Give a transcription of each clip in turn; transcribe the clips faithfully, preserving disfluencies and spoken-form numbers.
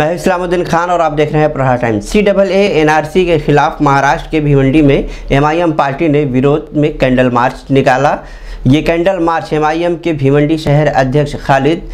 मैं इस्लामुद्दीन खान और आप देख रहे हैं Prahar Times. C double A N R C के खिलाफ महाराष्ट्र के भिवंडी में एम आई एम पार्टी ने विरोध में कैंडल मार्च निकाला। ये candle march M I M के भिवंडी शहर अध्यक्ष खालिद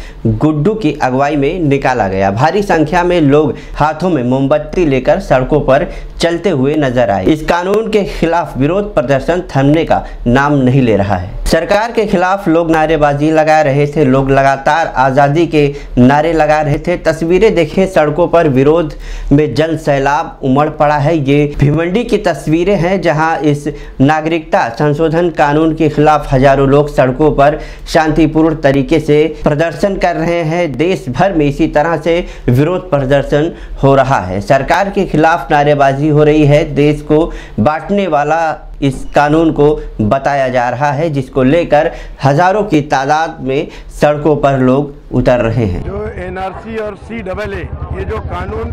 गुड्डू की अगुवाई में निकाला गया। भारी संख्या में लोग हाथों में मोमबत्ती लेकर सड़कों पर चलते हुए नजर आए। इस कानून के खिलाफ विरोध प्रदर्शन थमने का नाम नहीं ले रहा है। सरकार के खिलाफ लोग नारेबाजी लगा रहे थे, लोग लगातार आज़ादी के नारे लगा रहे थे। तस्वीरें देखें, सड़कों पर विरोध में जल सैलाब उमड़ पड़ा है। ये भिवंडी की तस्वीरें हैं जहां इस नागरिकता संशोधन कानून के खिलाफ हजारों लोग सड़कों पर शांतिपूर्ण तरीके से प्रदर्शन कर रहे हैं। देश भर में इसी तरह से विरोध प्रदर्शन हो रहा है। सरकार के खिलाफ नारेबाजी हो रही है। देश को बांटने वाला इस कानून को बताया जा रहा है, जिसको लेकर हजारों की तादाद में सड़कों पर लोग उतर रहे हैं। जो एन आर सी और सी डबल ए ये जो कानून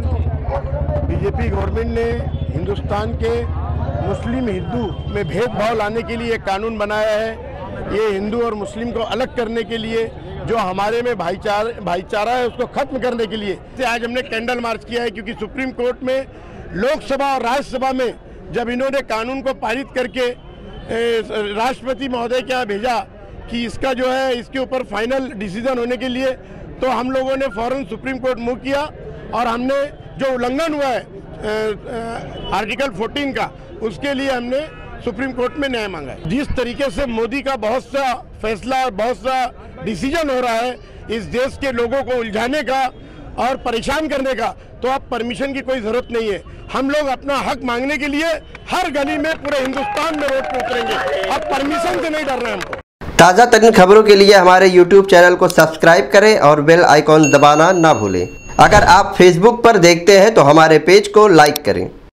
बीजेपी गवर्नमेंट ने हिंदुस्तान के मुस्लिम हिंदू में भेदभाव लाने के लिए कानून बनाया है, ये हिंदू और मुस्लिम को अलग करने के लिए, जो हमारे में भाईचारा भाईचारा है उसको खत्म करने के लिए से आज हमने कैंडल मार्च किया है। क्योंकि सुप्रीम कोर्ट में, लोकसभा और राज्यसभा में जब इन्होंने कानून को पारित करके राष्ट्रपति महोदय के यहाँ भेजा कि इसका जो है इसके ऊपर फाइनल डिसीजन होने के लिए, तो हम लोगों ने फौरन सुप्रीम कोर्ट मूव किया और हमने जो उल्लंघन हुआ है आर्टिकल चौदह का, उसके लिए हमने सुप्रीम कोर्ट में न्याय मांगा है। जिस तरीके से मोदी का बहुत सा फैसला और बहुत सा डिसीजन हो रहा है इस देश के लोगों को उलझाने का और परेशान करने का, तो अब परमिशन की कोई ज़रूरत नहीं है। हम लोग अपना हक मांगने के लिए हर गली में पूरे हिंदुस्तान में रोड पर उतरेंगे। अब परमिशन से नहीं डरना है हमको। ताज़ा तरीन खबरों के लिए हमारे यूट्यूब चैनल को सब्सक्राइब करें और बेल आइकॉन दबाना ना भूलें। अगर आप फेसबुक पर देखते हैं तो हमारे पेज को लाइक करें।